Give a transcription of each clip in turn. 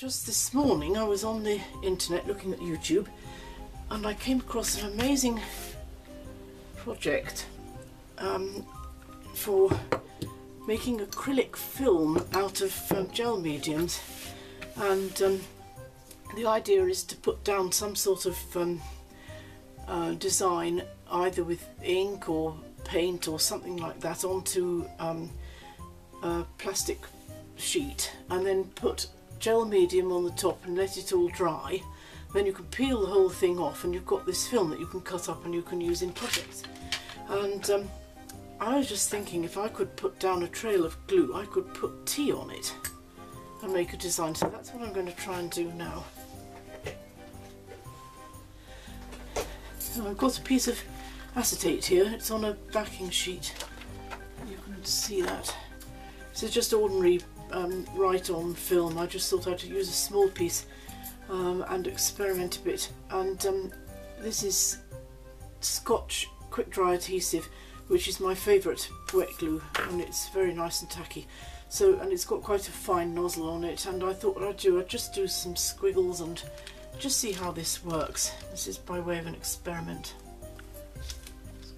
just this morning I was on the internet looking at YouTube and I came across an amazing project for making acrylic film out of gel mediums, and the idea is to put down some sort of design either with ink or paint or something like that onto a plastic sheet and then put gel medium on the top and let it all dry. Then you can peel the whole thing off and you've got this film that you can cut up and you can use in projects. And I was just thinking, if I could put down a trail of glue, I could put tea on it and make a design. So that's what I'm going to try and do now. So I've got a piece of acetate here. It's on a backing sheet. You can see that. This is just ordinary write-on film. I just thought I'd use a small piece and experiment a bit. And this is Scotch Quick Dry Adhesive, which is my favourite wet glue, and it's very nice and tacky. So, and it's got quite a fine nozzle on it, and I thought what I'd just do some squiggles and just see how this works. This is by way of an experiment. Let's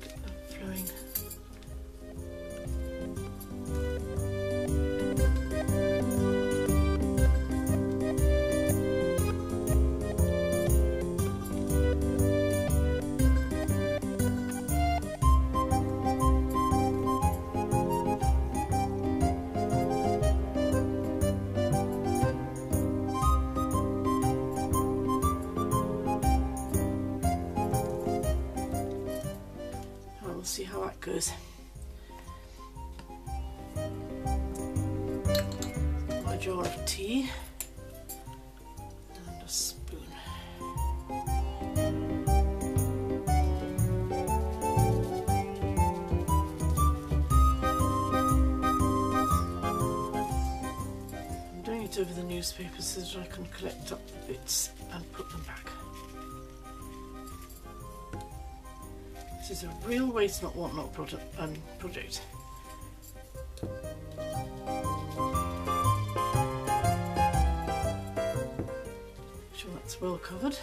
get that flowing. We'll see how that goes. My jar of tea and a spoon. I'm doing it over the newspaper so that I can collect up the bits and put them back. This is a real waste not want not project. Make sure that's well covered.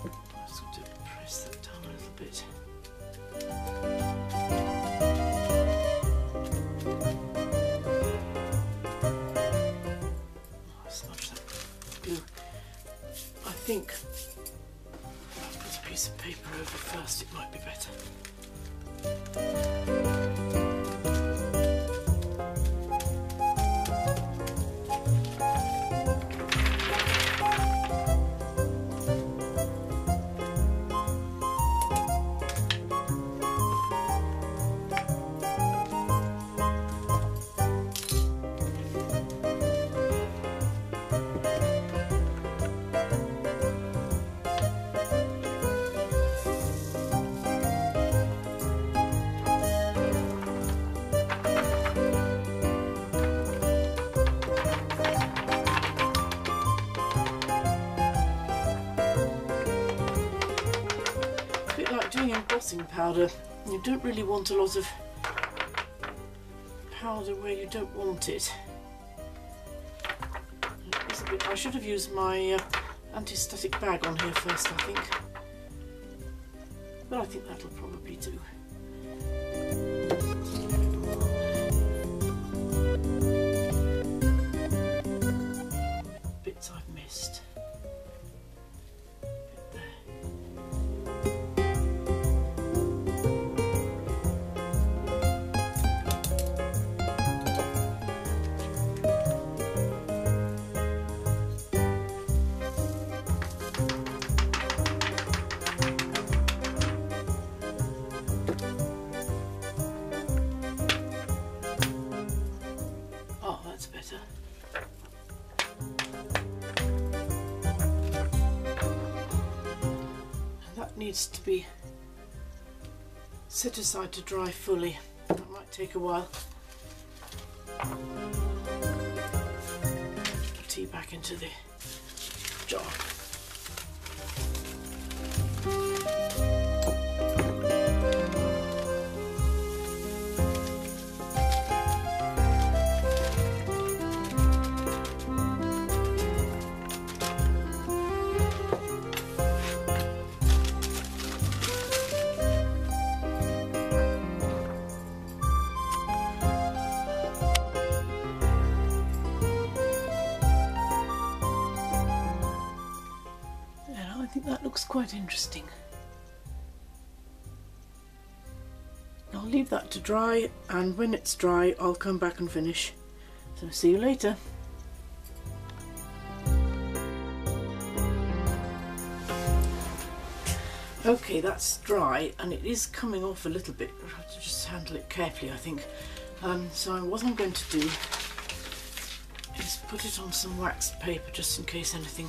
I'm just going to press that down a little bit. I'll smudge that glue. I think some paper over first, it might be better. Embossing powder, you don't really want a lot of powder where you don't want it. I should have used my anti-static bag on here first, I think, but I think that'll probably do. Bits I've missed. Needs to be set aside to dry fully. That might take a while. Put the tea back into the jar. quite interesting. I'll leave that to dry, and when it's dry I'll come back and finish. So see you later. Okay, that's dry and it is coming off a little bit. I'll have to just handle it carefully, I think. So what I'm going to do is put it on some waxed paper just in case anything.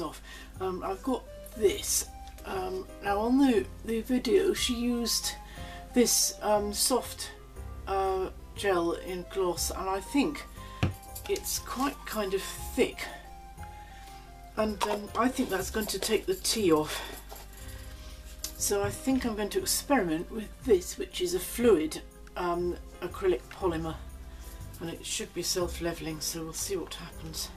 Off. I've got this. Now on the video she used this soft gel in gloss, and I think it's quite kind of thick, and I think that's going to take the tea off. So I think I'm going to experiment with this, which is a fluid acrylic polymer, and it should be self-leveling, so we'll see what happens.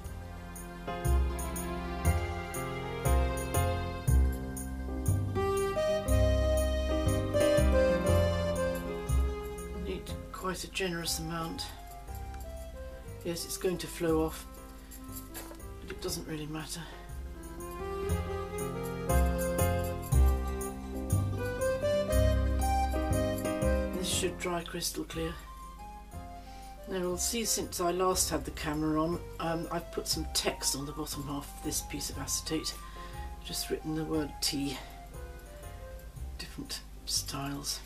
Quite a generous amount. Yes, it's going to flow off, but it doesn't really matter. This should dry crystal clear. Now you'll see, since I last had the camera on, I've put some text on the bottom half of this piece of acetate. Just written the word tea. Different styles.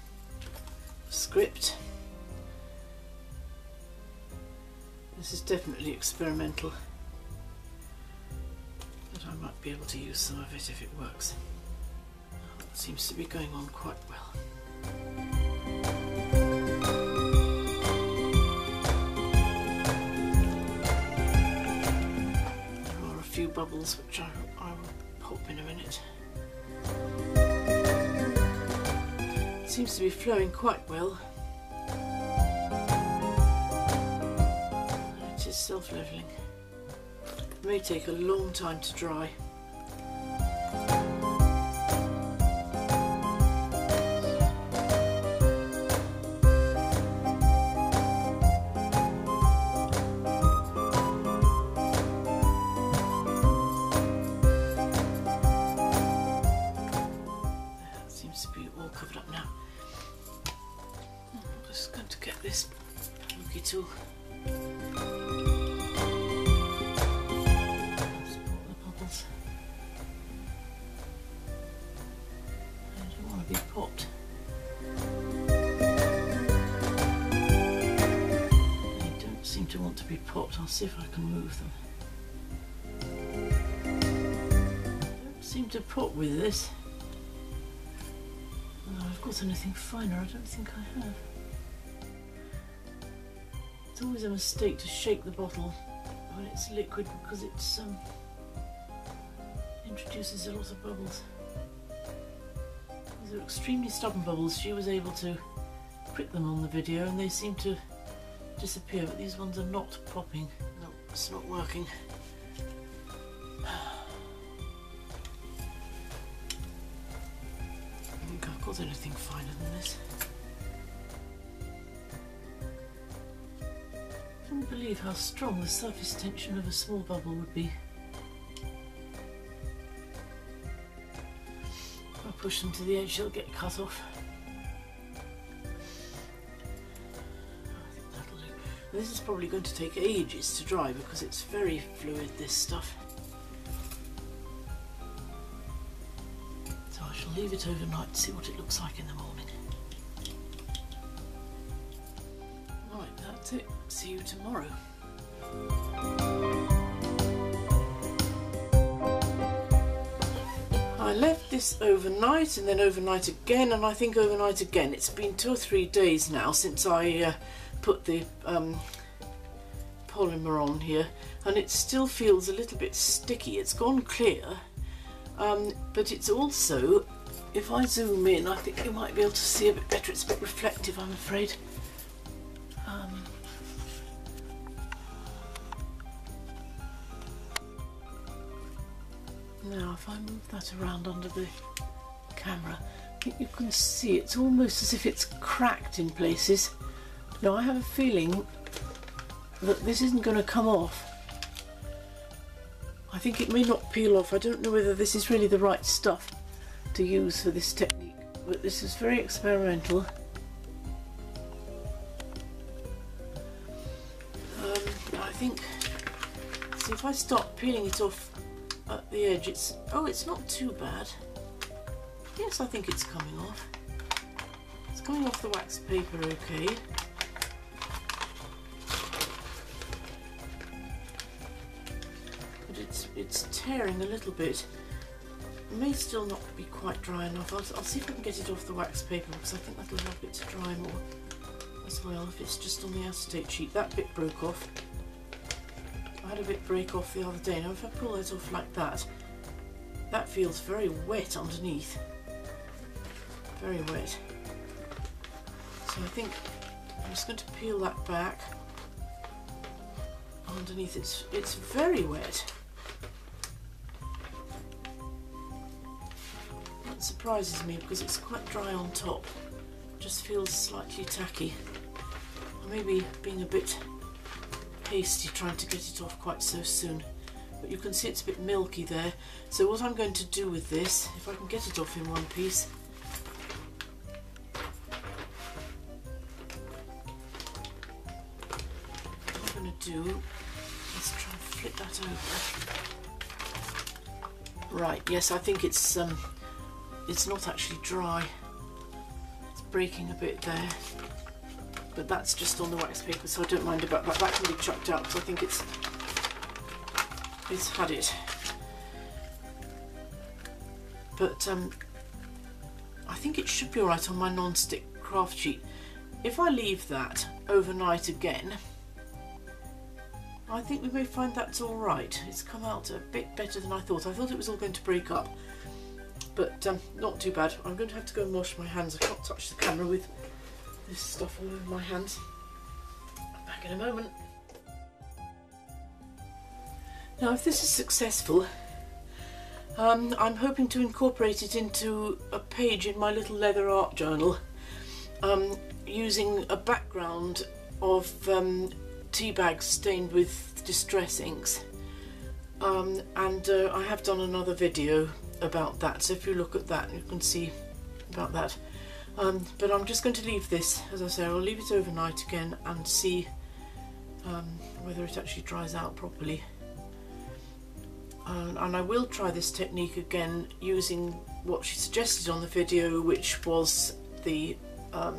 Script. This is definitely experimental, but I might be able to use some of it if it works. That seems to be going on quite well. There are a few bubbles which I will pop in a minute. It seems to be flowing quite well. Self-leveling. It may take a long time to dry. That seems to be all covered up now. I'm just going to get this pokey tool. I'll see if I can move them. Don't seem to pop with this. No, I've got anything finer, I don't think I have. It's always a mistake to shake the bottle when it's liquid, because it introduces a lot of bubbles. These are extremely stubborn bubbles. She was able to prick them on the video and they seem to disappear, but these ones are not popping. No, it's not working. I think I've got anything finer than this. I couldn't believe how strong the surface tension of a small bubble would be. If I push them to the edge, they'll get cut off. This is probably going to take ages to dry because it's very fluid, this stuff. So I shall leave it overnight and see what it looks like in the morning. Right, that's it. See you tomorrow. I left this overnight and then overnight again, and I think overnight again. It's been 2 or 3 days now since I put the polymer on here, and it still feels a little bit sticky. It's gone clear, but it's also, if I zoom in, I think you might be able to see a bit better. It's a bit reflective, I'm afraid. Now if I move that around under the camera, I think you can see it's almost as if it's cracked in places. Now I have a feeling that this isn't going to come off. I think it may not peel off. I don't know whether this is really the right stuff to use for this technique, but this is very experimental. I think, see, if I start peeling it off at the edge, it's not too bad. Yes, I think it's coming off. It's coming off the wax paper okay. But it's tearing a little bit. It may still not be quite dry enough. I'll see if I can get it off the wax paper, because I think that'll help it to dry more as well. If it's just on the acetate sheet, that bit broke off. I had a bit break off the other day. Now if I pull that off like that, that feels very wet underneath. Very wet. So I think I'm just going to peel that back underneath. It's very wet. That surprises me, because it's quite dry on top. Just feels slightly tacky. I may be being a bit hasty trying to get it off quite so soon, but you can see it's a bit milky there. So what I'm going to do with this, if I can get it off in one piece, what I'm going to do is try and flip that over. Right, yes, I think it's not actually dry. It's breaking a bit there. But that's just on the wax paper, so I don't mind about that. That can be chucked out, because I think it's had it. But I think it should be all right on my non-stick craft sheet. If I leave that overnight again, I think we may find that's all right. It's come out a bit better than I thought. I thought it was all going to break up, but not too bad. I'm going to have to go and wash my hands. I can't touch the camera with this stuff all over my hands. I'm back in a moment. Now if this is successful, I'm hoping to incorporate it into a page in my little leather art journal, using a background of tea bags stained with distress inks. And I have done another video about that, so if you look at that you can see about that. But I'm just going to leave this, as I say, I'll leave it overnight again and see whether it actually dries out properly. And I will try this technique again using what she suggested on the video, which was the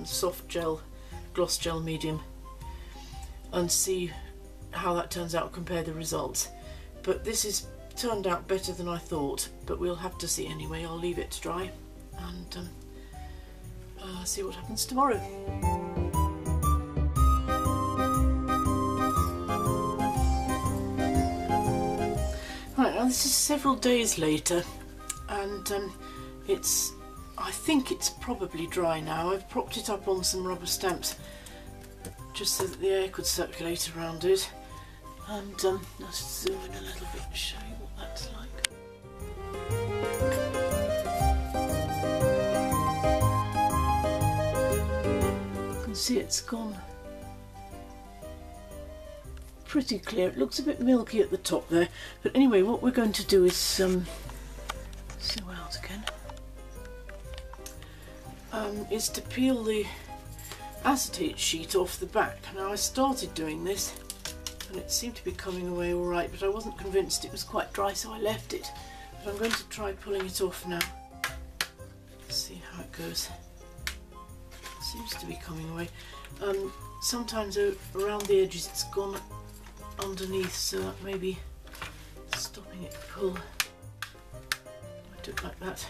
soft gel, gloss gel medium, and see how that turns out, compare the results. But this has turned out better than I thought, but we'll have to see anyway. I'll leave it to dry and see what happens tomorrow. This is several days later, and I think it's probably dry now. I've propped it up on some rubber stamps just so that the air could circulate around it. And let's zoom in a little bit and show you what that's like. You can see it's gone pretty clear. It looks a bit milky at the top there, but anyway, what we're going to do is sew out again, is to peel the acetate sheet off the back. Now I started doing this and it seemed to be coming away all right, but I wasn't convinced it was quite dry, so I left it. But I'm going to try pulling it off now. Let's see how it goes. It seems to be coming away. Sometimes around the edges it's gone underneath, so that may be stopping it pull. I do it like that.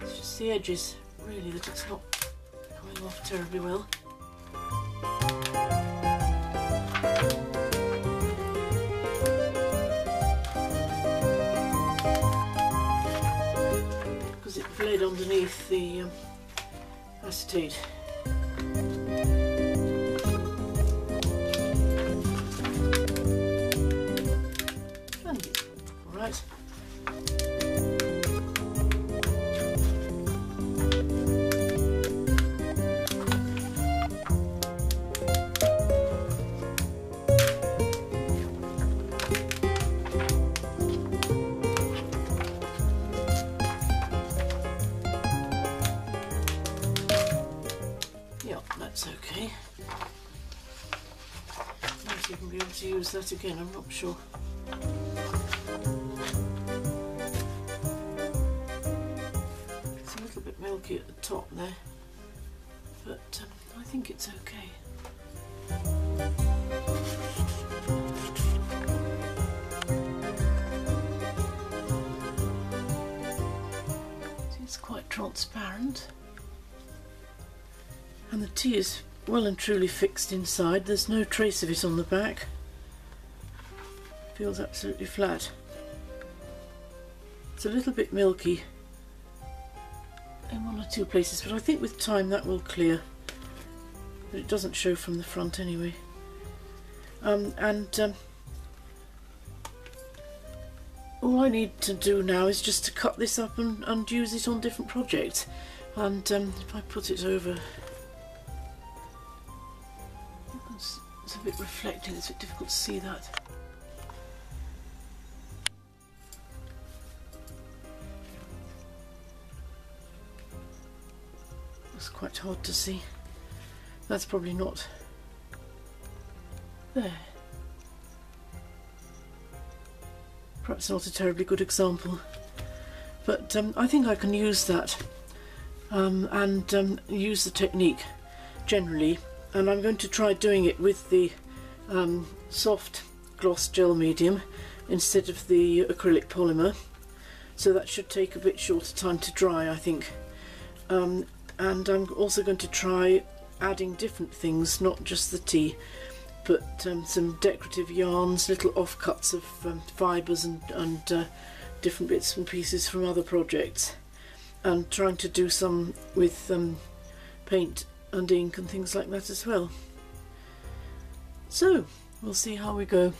It's just the edges really that it's not coming off terribly well. It bled underneath the acetate. And, all right. that's okay. Might even be able to use that again, I'm not sure. It's a little bit milky at the top there, but I think it's okay. It's quite transparent, and the tea is well and truly fixed inside. There's no trace of it on the back. It feels absolutely flat. It's a little bit milky in one or two places, but I think with time that will clear. But it doesn't show from the front anyway. All I need to do now is just to cut this up and use it on different projects. And if I put it over, it's a bit reflecting, it's a bit difficult to see that. It's quite hard to see. That's probably not there. Perhaps not a terribly good example, but I think I can use that and use the technique generally, and I'm going to try doing it with the soft gloss gel medium instead of the acrylic polymer, so that should take a bit shorter time to dry, I think. And I'm also going to try adding different things, not just the tea, but some decorative yarns, little offcuts of fibres and different bits and pieces from other projects, and trying to do some with paint and ink and things like that as well. So we'll see how we go.